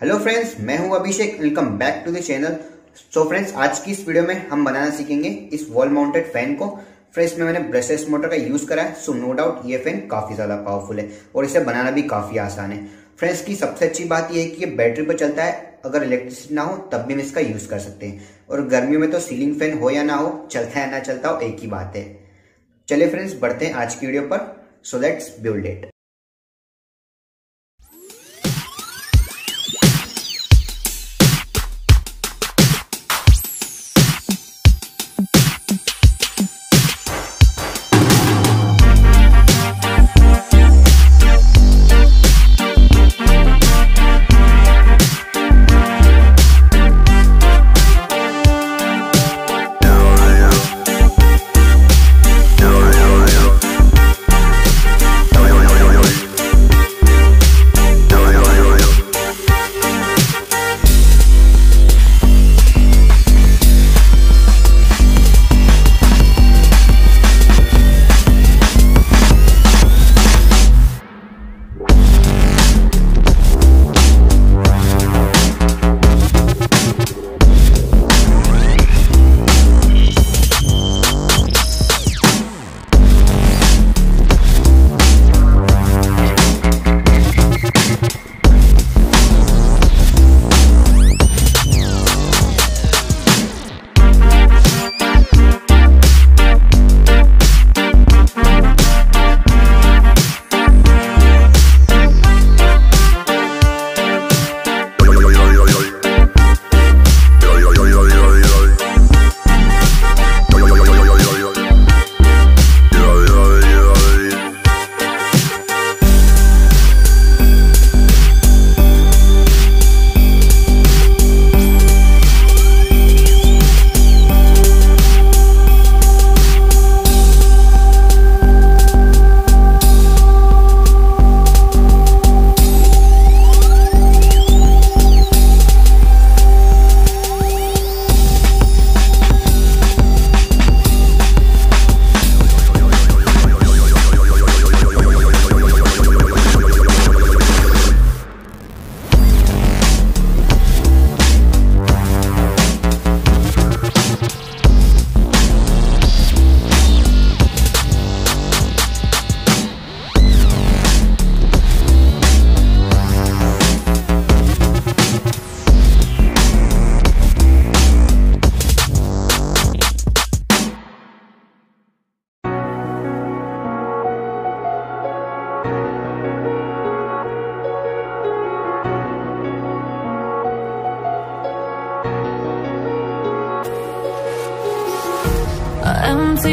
Hello friends, मैं हूं Abhishek. Welcome back to the channel. So friends, आज की इस वीडियो में हम बनाना सीखेंगे इस वॉल माउंटेड फैन को। फ्रेंड्स, मैंने ब्रशलेस मोटर का यूज करा है। सो नो डाउट ये फैन काफी ज्यादा पावरफुल है और इसे बनाना भी काफी आसान है। फ्रेंड्स, की सबसे अच्छी बात यह है कि ये बैटरी पर चलता है। अगर इलेक्ट्रिसिटी ना हो तब भी हम इसका यूज कर सकते हैं, और गर्मियों में तो सीलिंग फैन हो या ना हो, चलता है ना चलता हो, एक ही बात है। चलिए फ्रेंड्स, बढ़ते हैं आज की वीडियो पर। So let's build it. Empty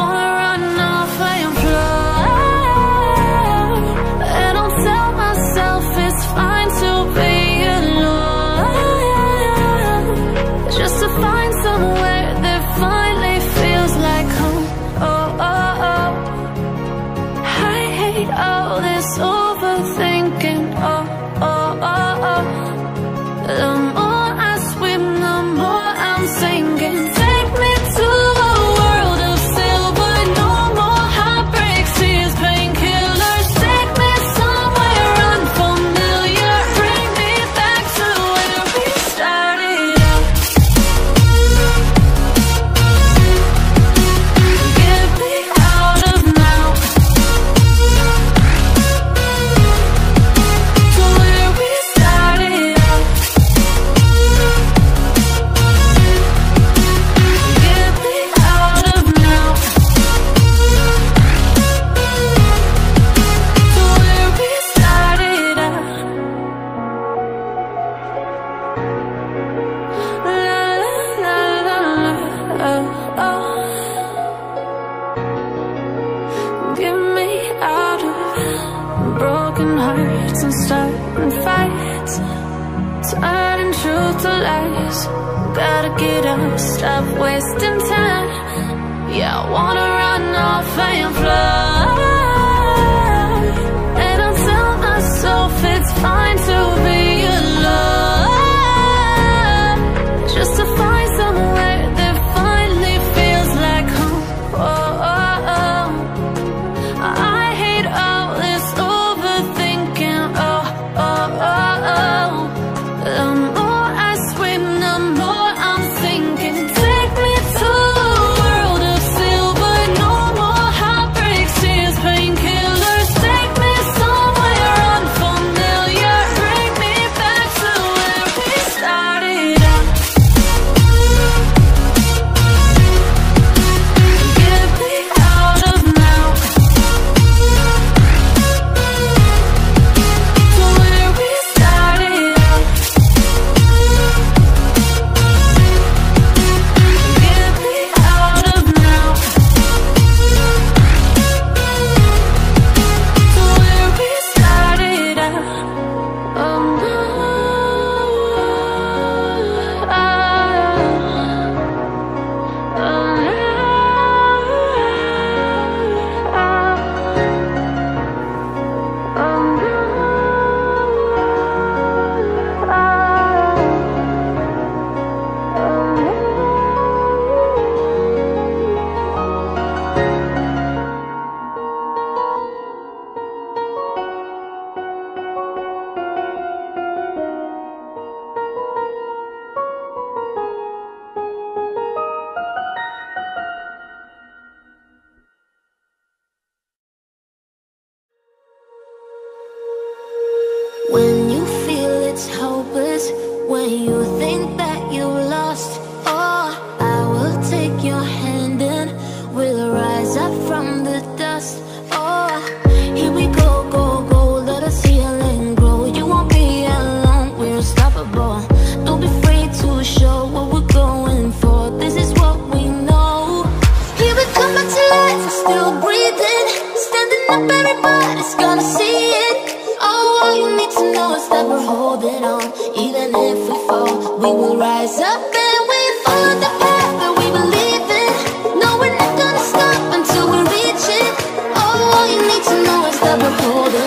wanna run off and fly, and I'll tell myself it's fine to be alone, just to find somewhere that finally feels like home. Oh, oh, oh, I hate all this overthinking, oh, oh, oh, oh. The more I swim, the more I'm sinking. Take me to a world of silver, no more heartbreaks, tears, painkillers. Take me somewhere unfamiliar, bring me back to where we started out. Get me out of now, to where we started out. Get me out of now, to where we started out. La la la la, oh, oh. Get me out of broken hearts and starting fights, turning truth to lies. Gotta get up, stop wasting time. Yeah, I wanna run off and fly, and I'll tell myself it's fine to be alone, just to find somewhere that finally feels when you think that you lost all. I will take your hand and we'll rise up from the dust. Oh, here we go, go, go, let us heal and grow. You won't be alone, we're unstoppable. Don't be afraid to show what we're going for. This is what we know. Here we come back to life, we're still breathing. Standing up, everybody's gonna see it. Oh, all you need to know is that we're holding on. Even if we fall, we will rise up and we follow the path that we believe in. No, we're not gonna stop until we reach it. Oh, all you need to know is that we're holding on.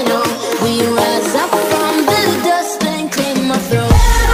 We rise up from the dust and claim our throne.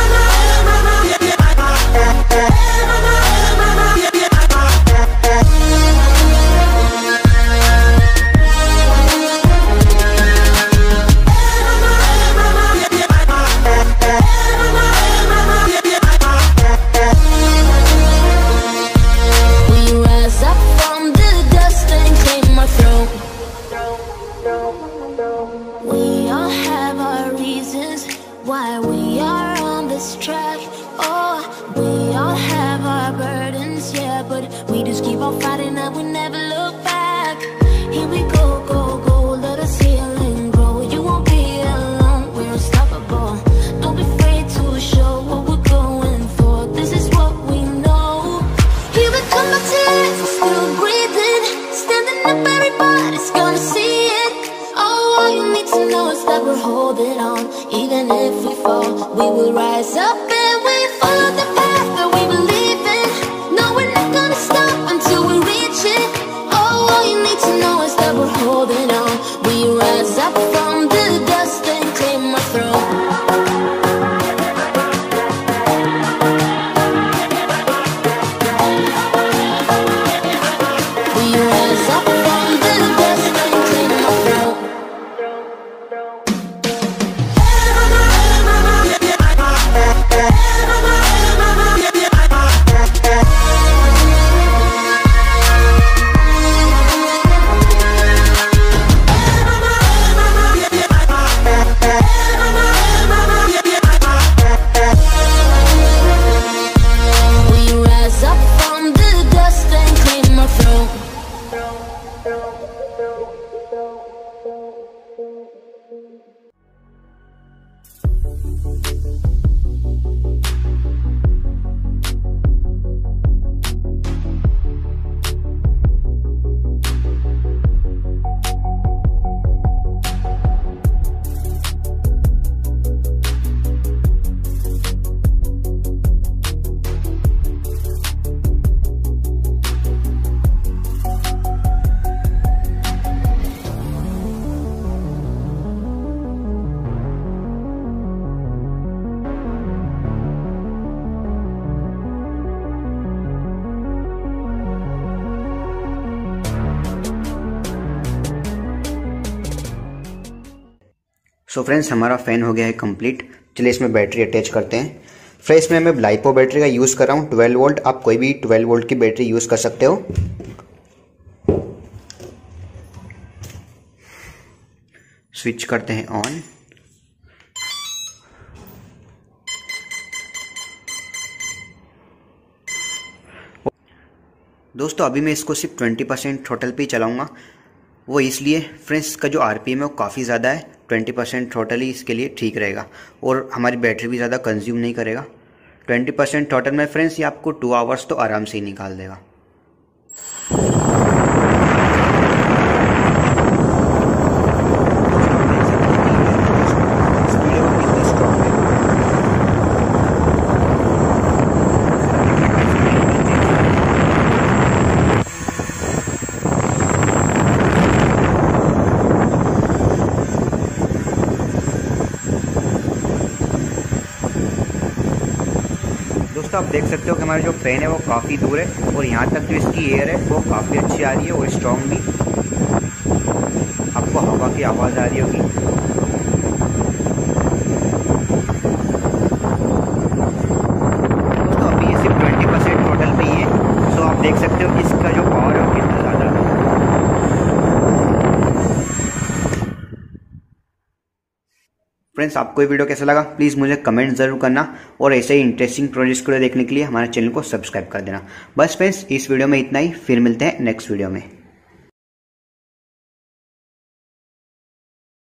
तो friends हमारा fan हो गया है complete. चलिए इसमें battery attach करते हैं। Friends इसमें मैं लाइपो बैटरी का यूज़ कर रहा हूँ 12 वोल्ट। आप कोई भी 12 वोल्ट की बैटरी यूज़ कर सकते हो। स्विच करते हैं ऑन। दोस्तों अभी मैं इसको सिर्फ 20% थ्रोटल पे चलाऊँगा, वो इसलिए फ्रेंड्स का जो आरपीएम है वो काफ़ी ज़्यादा है। 20% थ्रोटल ही इसके लिए ठीक रहेगा और हमारी बैटरी भी ज़्यादा कंज्यूम नहीं करेगा। 20% थ्रोटल में फ्रेंड्स ये आपको 2 आवर्स तो आराम से ही निकाल देगा। आप देख सकते हो कि हमारा जो फैन है वो काफ़ी दूर है और यहाँ तक जो इसकी एयर है वो काफ़ी अच्छी आ रही है और स्ट्रॉन्ग भी। आपको हवा की आवाज़ आ रही होगी। दोस्तों अभी ये सिर्फ 20% टोटल पे ही है। सो आप देख सकते हो इसका जो पावर है वो कितना ज़्यादा है। फ्रेंड्स, आपको ये वीडियो कैसा लगा प्लीज़ मुझे कमेंट जरूर करना और ऐसे ही इंटरेस्टिंग प्रोजेक्ट्स को देखने के लिए हमारे चैनल को सब्सक्राइब कर देना। बस फ्रेंड्स, इस वीडियो में इतना ही, फिर मिलते हैं नेक्स्ट वीडियो में।